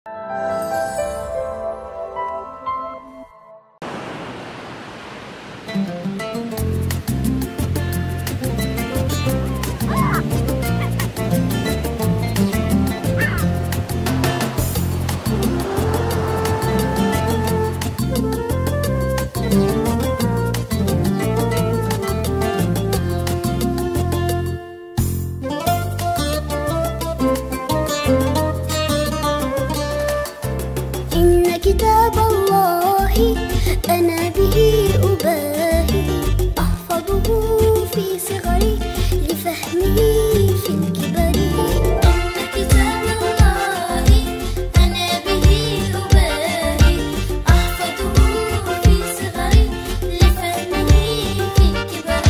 إن كتاب الله أنا به أباهي، أحفظه في صغري لفهمه في الكبر. إن كتاب الله أنا به أباهي، أحفظه في صغري لفهمه في الكبر.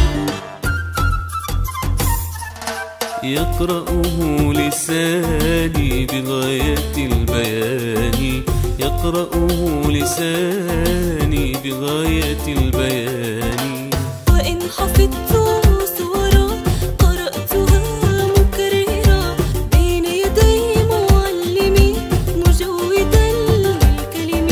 يقرأه لساني بغاية البيان، يقرأه لساني بغاية البيان. وإن حفظته سورة قرأتها مكررة، بين يدي معلمي مجودا للكلم.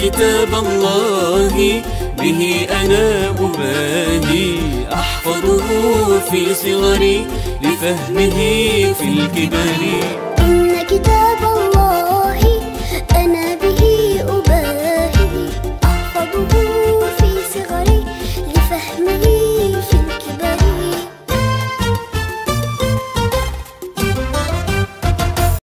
كتاب الله به أنا أباهي، أحفظه في صغري لفهمه في الكبر.